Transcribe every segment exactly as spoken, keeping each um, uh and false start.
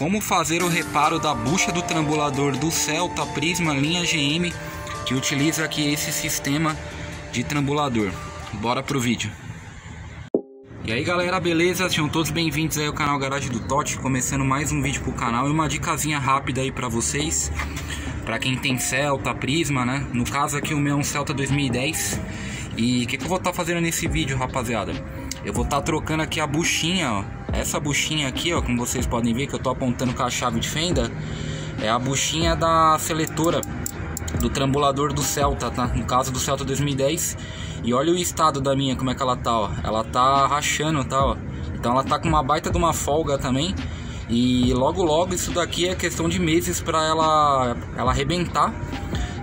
Como fazer o reparo da bucha do trambulador do Celta Prisma linha G M, que utiliza aqui esse sistema de trambulador. Bora pro vídeo. E aí galera, beleza? Sejam todos bem-vindos aí ao canal Garagem do Toth, começando mais um vídeo pro canal e uma dicasinha rápida aí pra vocês, pra quem tem Celta, Prisma, né? No caso aqui o meu é um Celta dois mil e dez. E o que, que eu vou estar tá fazendo nesse vídeo, rapaziada? Eu vou estar tá trocando aqui a buchinha, ó. Essa buchinha aqui, ó, como vocês podem ver que eu tô apontando com a chave de fenda, é a buchinha da seletora do trambulador do Celta, tá? No caso do Celta dois mil e dez. E olha o estado da minha, como é que ela tá, ó. Ela tá rachando, tá, ó. Então ela tá com uma baita de uma folga também. E logo logo isso daqui é questão de meses pra ela, ela arrebentar,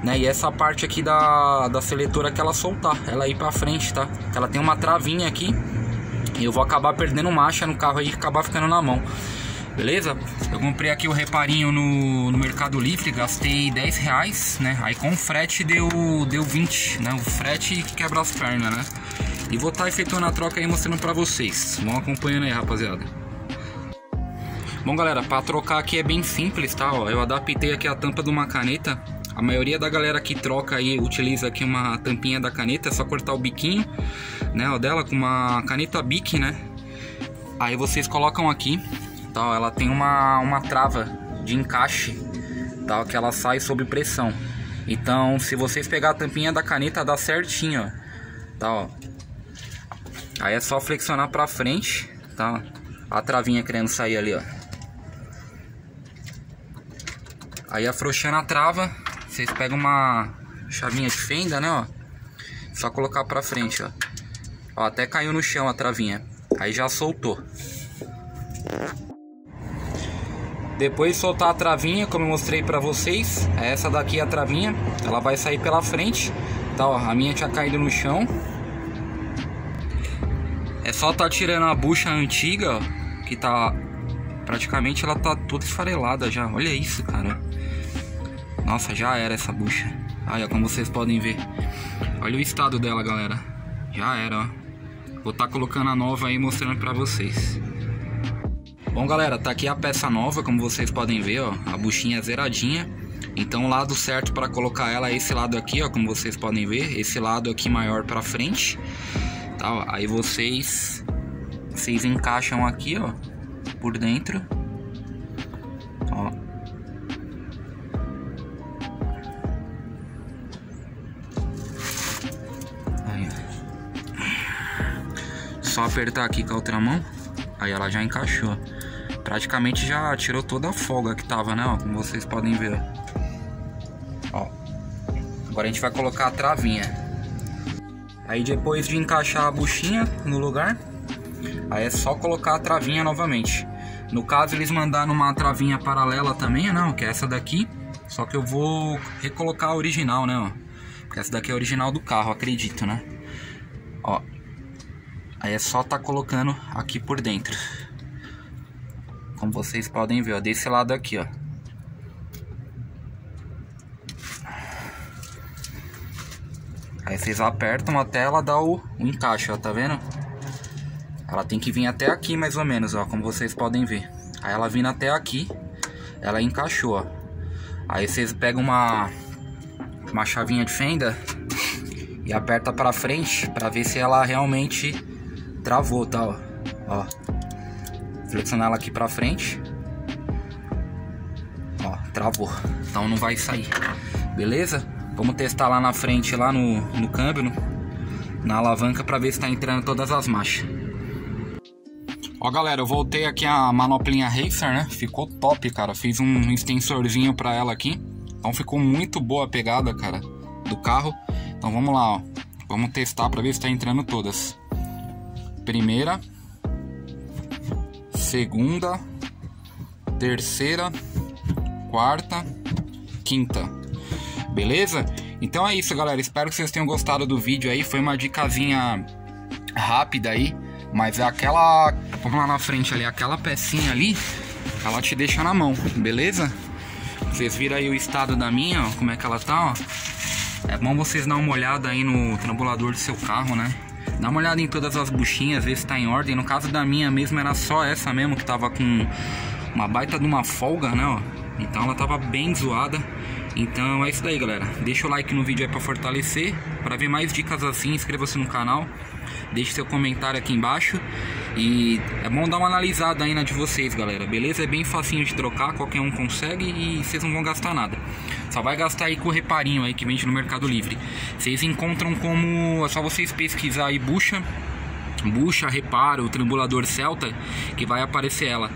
né? E essa parte aqui da, da seletora que ela soltar, ela ir pra frente, tá? Ela tem uma travinha aqui e eu vou acabar perdendo marcha no carro aí, acabar ficando na mão. Beleza? Eu comprei aqui o reparinho no, no Mercado Livre, gastei dez reais, né? Aí com frete deu, deu vinte, né? O frete quebra as pernas, né? E vou estar efetuando a troca aí, mostrando pra vocês. Vão acompanhando aí, rapaziada. Bom, galera, pra trocar aqui é bem simples, tá? Ó, eu adaptei aqui a tampa de uma caneta. A maioria da galera que troca aí utiliza aqui uma tampinha da caneta, é só cortar o biquinho, né, ó, dela com uma caneta Bic, né? Aí vocês colocam aqui, tá, ó, ela tem uma, uma trava de encaixe, tá, ó, que ela sai sob pressão. Então, se vocês pegar a tampinha da caneta, dá certinho, ó, tá, ó. Aí é só flexionar pra frente, tá, a travinha querendo sair ali, ó. Aí afrouxando a trava, vocês pegam uma chavinha de fenda, né, ó. Só colocar pra frente, ó. Ó, até caiu no chão a travinha. Aí já soltou. Depois de soltar a travinha, como eu mostrei pra vocês, é essa daqui a travinha. Ela vai sair pela frente. Tá, ó, a minha tinha caído no chão. É só tá tirando a bucha antiga, ó, que tá... Praticamente ela tá toda esfarelada já. Olha isso, cara. Nossa, já era essa bucha. Aí, ó, como vocês podem ver. Olha o estado dela, galera. Já era, ó. Vou tá colocando a nova aí, mostrando pra vocês. Bom, galera, tá aqui a peça nova, como vocês podem ver, ó. A buchinha zeradinha. Então, o lado certo pra colocar ela é esse lado aqui, ó. Como vocês podem ver. Esse lado aqui maior pra frente. Tá, ó. Aí vocês... Vocês encaixam aqui, ó. Por dentro. Ó. Só apertar aqui com a outra mão, aí ela já encaixou. Praticamente já tirou toda a folga que tava, né? Ó, como vocês podem ver. Ó. Agora a gente vai colocar a travinha. Aí depois de encaixar a buchinha no lugar, aí é só colocar a travinha novamente. No caso eles mandaram uma travinha paralela também, não? Que é essa daqui. Só que eu vou recolocar a original, né? Ó. Porque essa daqui é a original do carro, acredito, né? Ó. Aí é só tá colocando aqui por dentro. Como vocês podem ver, ó, desse lado aqui, ó. Aí vocês apertam até ela dar o, o encaixe, ó, tá vendo? Ela tem que vir até aqui mais ou menos, ó, como vocês podem ver. Aí ela vindo até aqui, ela encaixou, ó. Aí vocês pegam uma, uma chavinha de fenda e aperta pra frente pra ver se ela realmente... Travou, tá, ó. Ó. Flexionar ela aqui pra frente. Ó, travou. Então não vai sair. Beleza? Vamos testar lá na frente, lá no, no câmbio, no, na alavanca, pra ver se tá entrando todas as marchas. Ó, galera, eu voltei aqui a manoplinha Racer, né? Ficou top, cara. Fiz um extensorzinho pra ela aqui. Então ficou muito boa a pegada, cara, do carro. Então vamos lá, ó. Vamos testar pra ver se tá entrando todas. Primeira, segunda, terceira, quarta, quinta. Beleza? Então é isso, galera. Espero que vocês tenham gostado do vídeo aí. Foi uma dicasinha rápida aí. Mas é aquela... Vamos lá na frente ali. Aquela pecinha ali, ela te deixa na mão. Beleza? Vocês viram aí o estado da minha, ó. Como é que ela tá, ó. É bom vocês dar uma olhada aí no trambulador do seu carro, né? Dá uma olhada em todas as buchinhas, ver se tá em ordem. No caso da minha mesmo, era só essa mesmo que tava com uma baita de uma folga, né, ó. Então ela tava bem zoada. Então é isso daí, galera. Deixa o like no vídeo aí pra fortalecer. Pra ver mais dicas assim, inscreva-se no canal. Deixe seu comentário aqui embaixo. E é bom dar uma analisada aí na de vocês, galera. Beleza? É bem facinho de trocar, qualquer um consegue e vocês não vão gastar nada. Só vai gastar aí com o reparinho aí que vende no Mercado Livre. Vocês encontram como... É só vocês pesquisar aí bucha. Bucha, reparo, trambulador Celta, que vai aparecer ela.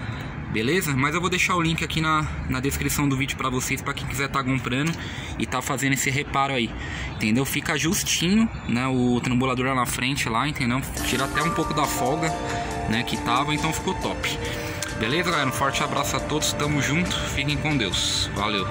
Beleza? Mas eu vou deixar o link aqui na, na descrição do vídeo pra vocês, pra quem quiser tá comprando e tá fazendo esse reparo aí, entendeu? Fica justinho, né? O trambulador lá na frente lá, entendeu? Tira até um pouco da folga, né, que tava, então ficou top. Beleza, galera? Um forte abraço a todos, tamo junto, fiquem com Deus. Valeu!